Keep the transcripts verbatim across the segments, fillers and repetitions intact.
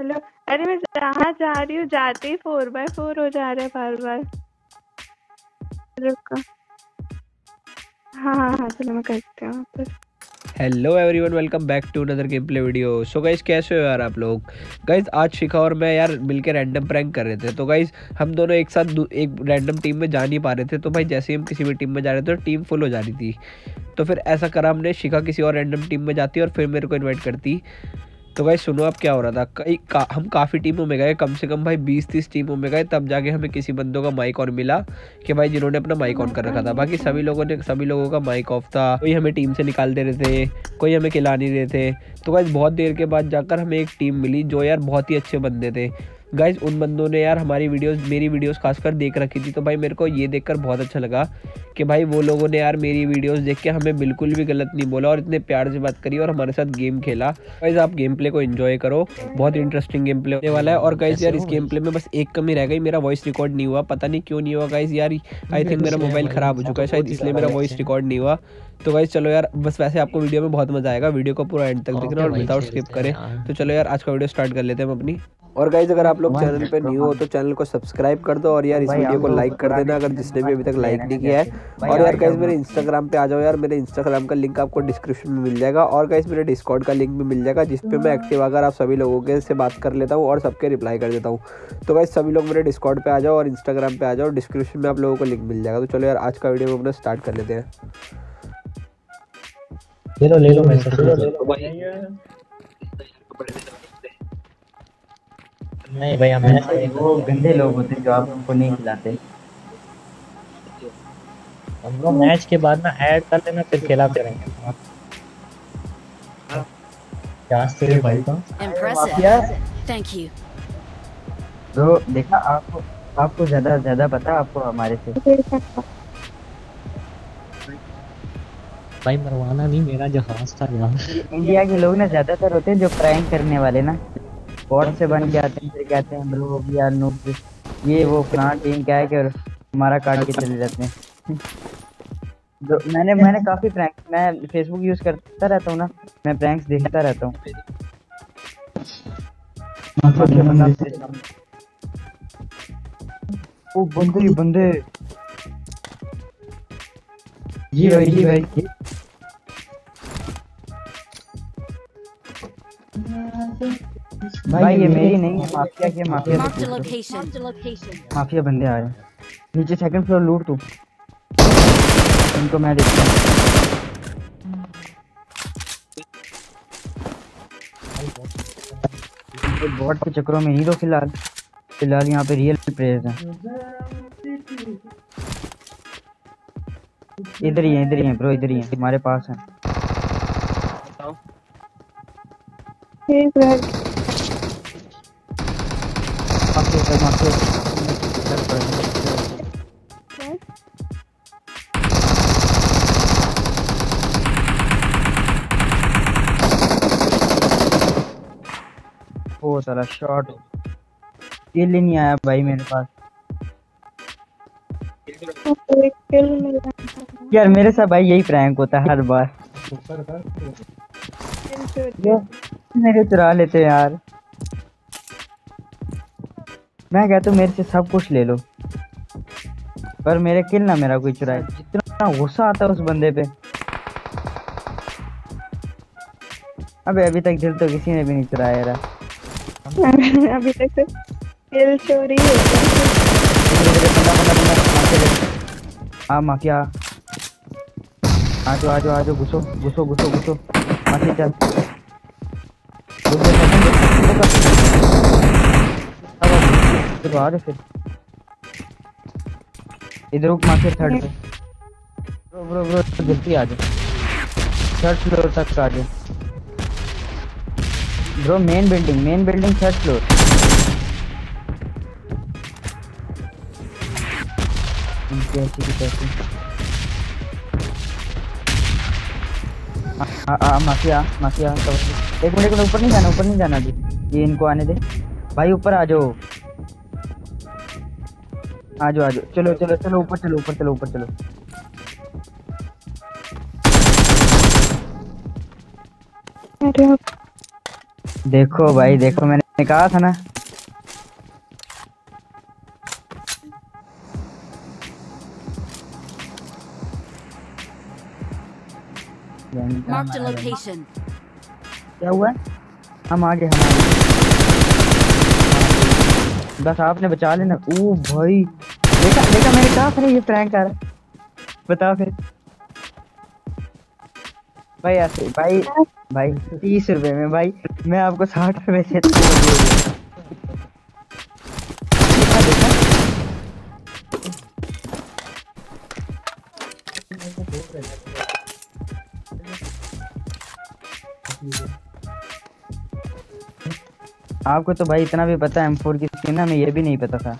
Hello. अरे मैं जहाँ जा रही हूँ जाते ही फोर बाय फोर हो जा रहा है बार बार। रुको। हाँ हाँ हाँ चलो मैं करती हूँ। Hello everyone, welcome back to another game play video. So guys कैसे हो यार आप लोग? गाइज आज शिखा और मैं यार मिलकर रैंडम प्रैंक कर रहे थे। तो गाइज हम दोनों एक साथ एक रैंडम टीम में जा नहीं पा रहे थे। तो भाई जैसे ही हम किसी भी टीम में जा रहे थे टीम फुल हो जा रही थी। तो फिर ऐसा करा हमने, शिखा किसी और रैंडम टीम में जाती और फिर मेरे को इन्वाइट करती। तो भाई सुनो अब क्या हो रहा था। कई का, हम काफ़ी टीमों में गए, कम से कम भाई बीस तीस टीमों में गए, तब जाके हमें किसी बंदों का माइक ऑन मिला कि भाई जिन्होंने अपना माइक ऑन कर रखा था। बाकी सभी लोगों ने सभी लोगों का माइक ऑफ था। कोई हमें टीम से निकाल दे रहे थे, कोई हमें खिला नहीं रहे थे। तो गाइस बहुत देर के बाद जाकर हमें एक टीम मिली जो यार बहुत ही अच्छे बंदे थे। गाइज उन बंदों ने यार हमारी वीडियोस मेरी वीडियोस खासकर देख रखी थी। तो भाई मेरे को ये देखकर बहुत अच्छा लगा कि भाई वो लोगों ने यार मेरी वीडियोस देख के हमें बिल्कुल भी गलत नहीं बोला और इतने प्यार से बात करी और हमारे साथ गेम खेला। गाइज आप गेम प्ले को एंजॉय करो, बहुत इंटरेस्टिंग गेम प्ले होने वाला है। और गाइज यार इस गेम प्ले में बस एक कमी रह गई, मेरा वॉइस रिकॉर्ड नहीं हुआ। पता नहीं क्यों नहीं हुआ गाइज, यार आई थिंक मेरा मोबाइल ख़राब हो चुका है शायद, इसलिए मेरा वॉइस रिकॉर्ड नहीं हुआ। तो गाइज चलो यार बस, वैसे आपको वीडियो में बहुत मज़ा आएगा, वीडियो को पूरा एंड तक देखना और विदाउट स्किप करें। तो चलो यार आज का वीडियो स्टार्ट कर लेते हैं हम अपनी। और गाइज अगर आप लोग चैनल पे न्यू हो तो चैनल को सब्सक्राइब कर दो और यार इस वीडियो को लाइक कर देना अगर जिसने भी अभी तक लाइक नहीं किया है। और यार गाइज मेरे इंस्टाग्राम पे आ जाओ यार, मेरे इंस्टाग्राम का लिंक आपको डिस्क्रिप्शन में मिल जाएगा। और गाइज मेरे डिस्कॉर्ड का लिंक भी मिल जाएगा जिस पे मैं एक्टिव आकर आप सभी लोगों के से बात कर लेता हूँ और सबके रिप्लाई कर देता हूँ। तो गाइज सभी लोग मेरे डिस्कॉर्ड पे आ जाओ और इंस्टाग्राम पे आ जाओ, डिस्क्रिप्शन में आप लोगों को लिंक मिल जाएगा। तो चलो यार आज का वीडियो अपना स्टार्ट कर लेते हैं। ले लो ले लो मैसेज। नहीं भैया मैंने वो गंदे लोग होते जो आपको नहीं खिलाते। हम लोग मैच के बाद ना ऐड कर लेना फिर खेला करेंगे। क्या तेरे भाई का इंप्रेसिव, थैंक यू ब्रो। देखा आपको आपको ज्यादा ज्यादा पता आपको हमारे से। भाई मरवाना नहीं मेरा जहाज था यार। इंडिया के लोग ना ज्यादातर होते हैं जो प्रैंक करने वाले ना, बॉर्ड से बन के आते हैं, फिर कहते हैं ब्रो भैया नूब ये वो फलां टीम क्या है कि हमारा काट के चले जाते हैं। जो मैंने मैंने काफ़ी प्रैंक, मैं फेसबुक यूज़ करता रहता हूँ ना, मैं प्रैंक्स देखता रहता हूँ। ओ बंदे ये बंदे जी भाई जी भाई भाई, भाई ये मेरी नहीं है, माफिया के माफिया माफिया बंदे आ रहे हैं नीचे सेकंड फ्लोर। लूट तू इनको, मैं देखता हूँ। बॉट के चक्करों में नहीं दो फिलहाल, फिलहाल यहाँ पे रियल प्लेयर्स हैं। इधर ही है इधर ही है ब्रो, इधर ही है हमारे पास है। ओ साला शॉट किल नहीं आया भाई मेरे पास यार। मेरे साथ भाई यही प्रैंक होता है हर बार, मेरे चुरा लेते यार। मैं कहता हूँ मेरे से सब कुछ ले लो पर मेरे किल ना मेरा कोई चुराए। जितना गुस्सा आता है उस बंदे पे। अबे अभी तक दिल तो किसी ने भी नहीं चुराया रहा अभी तक तो किल चोरी हो गया। हाँ माफिया आजो आजो आजो घुसो घुसो घुसो घुसो माफिया चल तो आ रहे फिर इधर रुक मार के थर्ड पे। ब्रो ब्रो ब्रो जल्दी आ जा, थर्ड फ्लोर तक आ जा bro. Main building main building third floor. कैसी की कैसी आ आ माफिया माफिया कवर। एक मिनट ऊपर नहीं जाना ऊपर नहीं जाना जी, ये इनको आने दे भाई। ऊपर आ जाओ आ जाओ आ जाओ, चलो चलो चलो ऊपर चलो ऊपर चलो ऊपर चलो। देखो भाई देखो मैंने कहा था ना मार्क द लोकेशन। क्या हुआ? हम आ गए, हम आ गए। बस आपने बचा लेना। ओ भाई देखा देखा मैंने कहा था ना ये प्रैंक कर। बताओ फिर भाई ऐसे भाई भाई तीस रुपए में भाई मैं आपको साठ रुपए से देखा देखा आपको तो भाई इतना भी पता है एम फोर की स्किन ना, मैं ये भी नहीं पता था।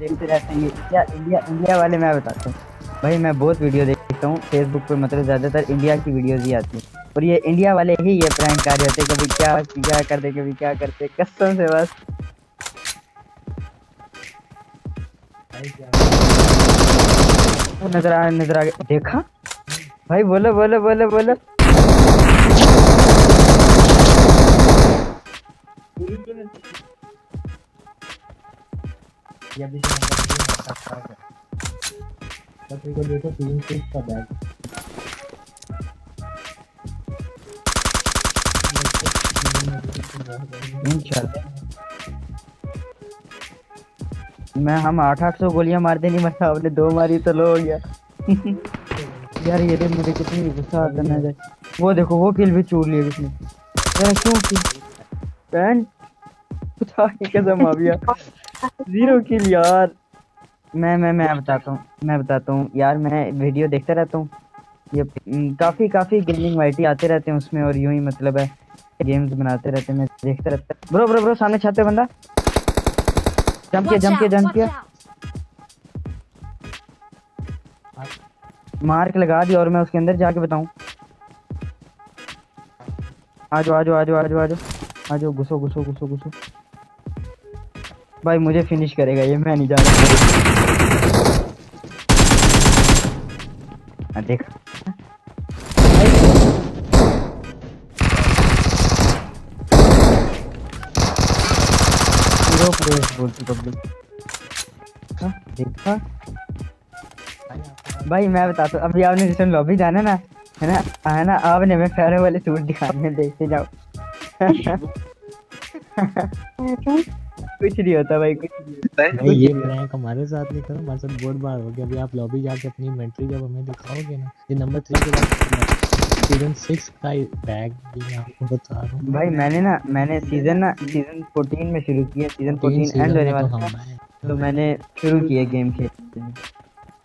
देखते रहते हैं इंडिया इंडिया इंडिया वाले। मैं बताता हूँ भाई, मैं बहुत वीडियो देखता हूँ फेसबुक पर, मतलब ज़्यादातर इंडिया की वीडियोस ही आती है और ये इंडिया वाले ही ये प्रैंक कर रहे होते, कभी क्या क्या करते कभी क्या करते, कसम से बस नजर आ नजर आ गया। देखा भाई बोलो बोलो बोलो बोलो ये भी को देखो तीन पीस का बैग। मैं हम आठ आठ सौ गोलियां मारते नहीं, मतलब आपने दो मारी तो लो हो गया। यार ये देख मुझे कितनी गुस्सा करना है। वो देखो वो किल भी चूर लिया किसने। पैन कसम आ गया जीरो किल यार। मैं मैं मैं बताता हूँ मैं बताता हूँ यार, मैं वीडियो देखता रहता हूँ। ये काफ़ी काफ़ी गेमिंग वाइटी आते रहते हैं उसमें और यूं ही मतलब है गेम्स बनाते रहते हैं, मैं देखता रहता हूँ। ब्रो ब्रो ब्रो सामने छाते बंदा जम किया जम किया जम किया मार्क लगा दिया और मैं उसके अंदर जाके बताऊँ। आ जाओ आ जाओ आ जाओ आ जाओ आ जाओ आ जाओ घुसो घुसो घुसो घुसो। भाई मुझे फिनिश करेगा ये, मैं नहीं जा रहा। देख देखा भाई मैं बताता हूँ। अभी आपने रिसेंट लॉबी जाना ना है ना है ना, आपने मैं फेरे वाले सूट दिखाने देखते जाओ। कुछ नहीं होता भाई, कुछ नहीं होता है। भाई ये प्रैंक हमारे साथ नहीं करो, हमारे साथ बहुत बार हो गया। अभी आप लॉबी जाके अपनी इन्वेंटरी जब हमें दिखाओगे ना, ये नंबर थ्री के बाद सीजन सिक्स का बैग भी आपको बता रहा हूँ भाई। मैंने ना मैंने सीजन ना सीजन फोर्टीन में शुरू किया, सीजन फोर्टीन एंड होने वाला है तो मैंने शुरू किया गेम खेलते।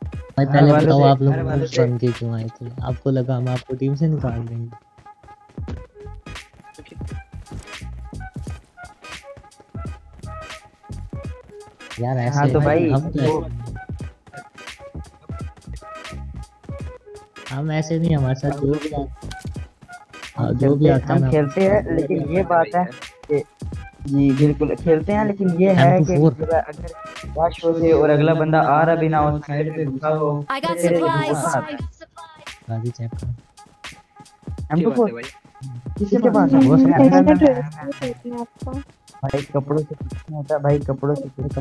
भाई पहले बताओ आप लोग बन के क्यों आए थे? आपको लगा हम आपको टीम से निकाल देंगे? यार ऐसे हाँ तो भाई हम हम ऐसे नहीं, हमारे साथ जो भी आता जो भी आता हम खेलते हैं। लेकिन ये बात है कि जी बिल्कुल खेलते हैं, लेकिन ये है कि अगर वॉश हो जाए और अगला बंदा आ रहा भी ना हो, साइड पे घुसा हो, गाड़ी चेक करो किसी के पास है। भाई कपड़ों से कुछ नहीं होता, भाई कपड़ों से कुछ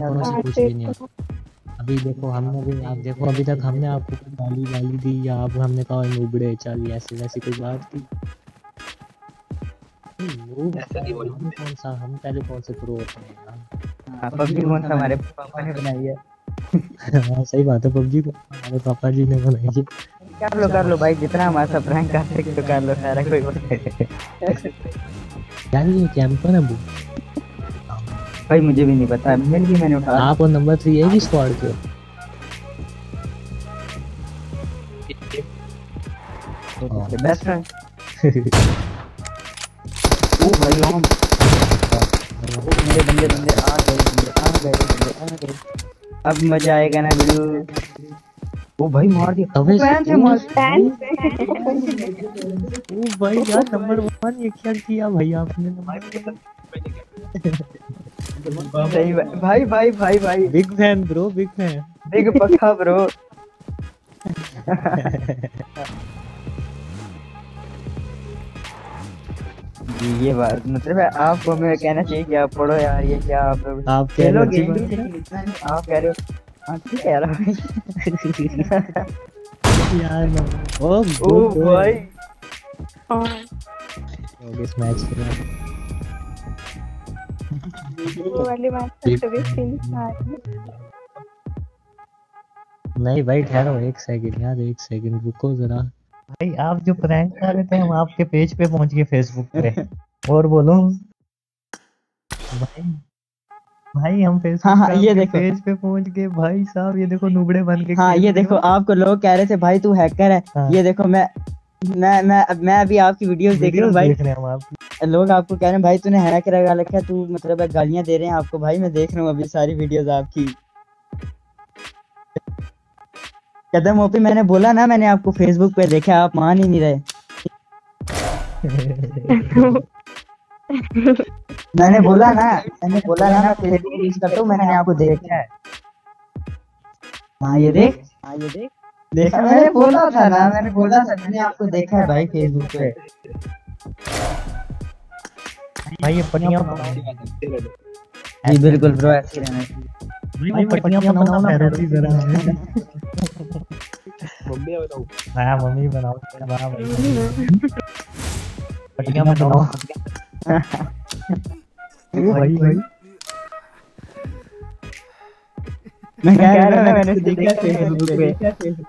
नहीं होता। अभी देखो हमने भी आप देखो अभी तक हमने आपको गाली गाली दी या आप हमने कहा नूबड़े चल ऐसे वैसी कोई बात की? कौन सा हम पहले कौन से प्रो होते हैं? हां पबजी कौन सा हमारे पापा ने बनाई है। हां सही बात है, पबजी को हमारे पापा जी ने बनाई है। कर लो कर लो भाई, जितना हमारे साथ प्रैंक कर सकते हो कर लो, सारा कोई बात नहीं। यानी ये कैंपर है वो भाई मुझे भी नहीं पता, मैंने भी मैंने उठाया। आप और नंबर थ्री है स्क्वाड के। Best friend. ओ भाई हम मेरे बंदे बंदे आ गए बंदे आ गए बंदे आ गए, अब मजा आएगा ना बिल्कुल। ओ भाई मार दिया फैन से मार फैन से। ओ भाई यार नंबर वन ये क्या किया भाई आपने? नंबर भाई भाई भाई भाई भाई big fan bro, big fan big पक्का ब्रो। ये बात मतलब आपको हमें कहना चाहिए कि आप पढ़ो यार, ये क्या आप लोग आप खेलोगे आप कह रहे हो ठीक है यार यार ओ ओ भाई और इस मैच के वो वाली मैच तो भी फिनिश आ गई। नहीं भाई ठहरो एक सेकंड यार, एक सेकंड रुको जरा भाई। आप जो प्रैंक कर रहे थे हम आपके पेज पे पहुंच गए फेसबुक पे। और बोलो भाई, भाई हम फेसबुक हाँ, ये देखो पेज पे पहुंच गए भाई साहब। ये देखो नुबड़े बन के हाँ ये देखो आपको लोग कह रहे थे भाई तू हैकर है हाँ। ये देखो मैं मैं मैं मैं अभी आपकी वीडियोस देख रहा हूँ भाई, आप लोग आपको कह रहे हैं भाई तूने हैक लगा रखा है, तू मतलब गालियां दे रहे हैं आपको। भाई मैं देख रहा हूँ अभी सारी वीडियोस आपकी। कदम ओपी मैंने बोला ना, मैंने आपको फेसबुक पे देखा, आप मान ही नहीं रहे। मैंने बोला ना मैंने बोला ना मैं फेसबुक यूज करता हूं, मैंने आपको देखा है। हां ये देख हां ये देख देखा, मैंने बोला था ना, मैंने बोला था मैंने आपको देखा है भाई फेसबुक पे। भाई ये पनिया जी बिल्कुल ब्रो ऐसे रहना। भाई पनिया बनाओ ना फैरोजी जरा मम्मी बनाओ। हां मम्मी बनाओ वाह भाई पटिया बनाओ भाई भाई। मैं कह रहा हूं मैंने देखा फेसबुक पे।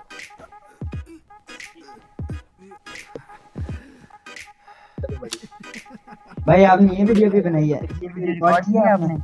भाई आपने ये वीडियो भी बनाई है, ये वीडियो रिकॉर्ड किया है आपने?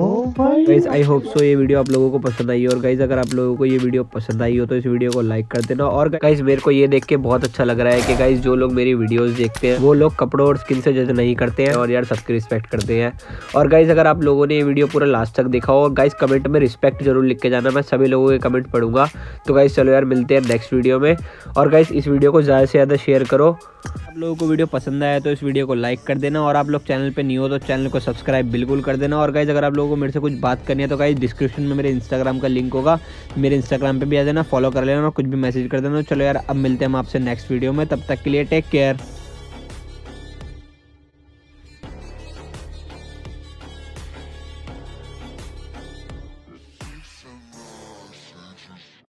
गाइस आई होप सो ये वीडियो आप लोगों को पसंद आई। और गाइस अगर आप लोगों को ये वीडियो पसंद आई हो तो इस वीडियो को लाइक कर देना। और गाइस मेरे को ये देख के बहुत अच्छा लग रहा है कि गाइस जो लोग मेरी वीडियोस देखते हैं वो लोग कपड़ों और स्किन से जज नहीं करते हैं और यार सबकी रिस्पेक्ट करते हैं। और गाइस अगर आप लोगों ने ये वीडियो पूरा लास्ट तक देखा हो और गाइस कमेंट में रिस्पेक्ट जरूर लिख के जाना, मैं सभी लोगों के कमेंट पढ़ूंगा। तो गाइस चलो यार मिलते हैं नेक्स्ट वीडियो में। और गाइस इस वीडियो को ज़्यादा से ज़्यादा शेयर करो। आप लोगों को वीडियो पसंद आया तो इस वीडियो को लाइक कर देना। और आप लोग चैनल पे न्यू हो तो चैनल को सब्सक्राइब बिल्कुल कर देना। और गाइस अगर आप लोगों को मेरे से कुछ बात करनी है तो गाइस डिस्क्रिप्शन में मेरे इंस्टाग्राम का लिंक होगा, मेरे इंस्टाग्राम पे भी आ जाना, फॉलो कर लेना और कुछ भी मैसेज कर देना। चलो यार अब मिलते हैं हम आपसे नेक्स्ट वीडियो में, तब तक के लिए टेक केयर।